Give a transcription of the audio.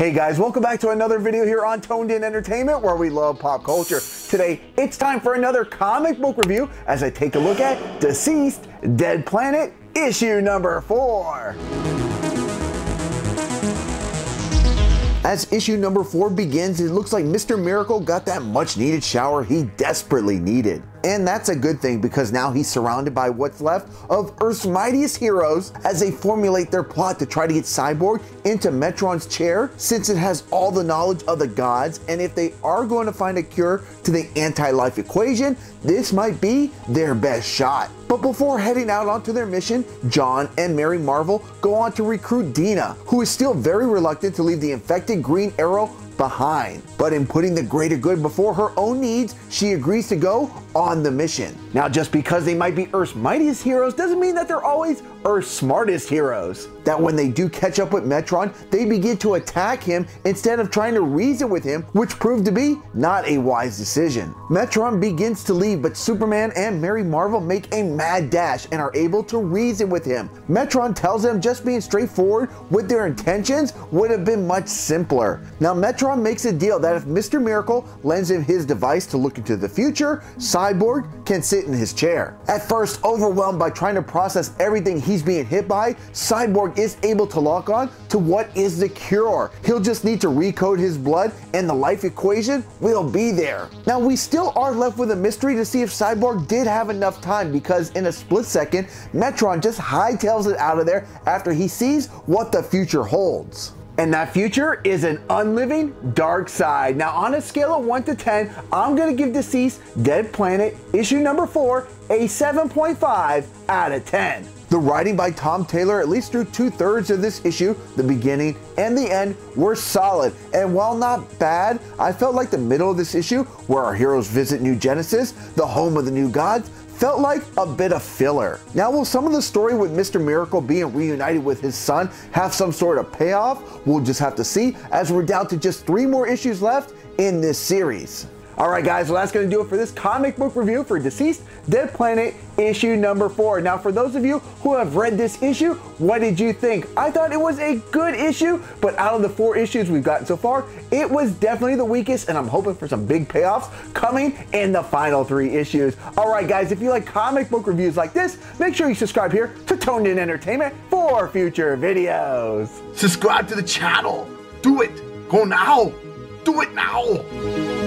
Hey guys, welcome back to another video here on Toned In Entertainment, where we love pop culture. Today, it's time for another comic book review as I take a look at DCeased Dead Planet, issue number 4. As issue number 4 begins, it looks like Mr. Miracle got that much needed shower he desperately needed. And that's a good thing, because now he's surrounded by what's left of Earth's mightiest heroes as they formulate their plot to try to get Cyborg into Metron's chair, since it has all the knowledge of the gods, and if they are going to find a cure to the anti-life equation, this might be their best shot. But before heading out onto their mission, John and Mary Marvel go on to recruit Dinah, who is still very reluctant to leave the infected Green Arrow behind. But in putting the greater good before her own needs, she agrees to go on the mission. Now, just because they might be Earth's mightiest heroes doesn't mean that they're always Earth's smartest heroes. That when they do catch up with Metron, they begin to attack him instead of trying to reason with him, which proved to be not a wise decision. Metron begins to leave, but Superman and Mary Marvel make a mad dash and are able to reason with him. Metron tells them just being straightforward with their intentions would have been much simpler. Now, Metron makes a deal that if Mr. Miracle lends him his device to look into the future, Cyborg can sit in his chair. At first, overwhelmed by trying to process everything he's being hit by, Cyborg is able to lock on to what is the cure. He'll just need to recode his blood and the life equation will be there. Now, we still are left with a mystery to see if Cyborg did have enough time, because in a split second, Metron just hightails it out of there after he sees what the future holds. And that future is an unliving dark side. Now, on a scale of 1 to 10, I'm going to give DCeased Dead Planet, issue number 4, a 7.5 out of 10. The writing by Tom Taylor, at least through 2/3 of this issue, the beginning and the end, were solid. And while not bad, I felt like the middle of this issue, where our heroes visit New Genesis, the home of the new gods, felt like a bit of filler. Now, will some of the story with Mr. Miracle being reunited with his son have some sort of payoff? We'll just have to see, as we're down to just 3 more issues left in this series. All right, guys, well, that's going to do it for this comic book review for DCeased Dead Planet, issue number 4. Now, for those of you who have read this issue, what did you think? I thought it was a good issue, but out of the 4 issues we've gotten so far, it was definitely the weakest, and I'm hoping for some big payoffs coming in the final 3 issues. All right, guys, if you like comic book reviews like this, make sure you subscribe here to Toned In Entertainment for future videos. Subscribe to the channel. Do it. Go now. Do it now.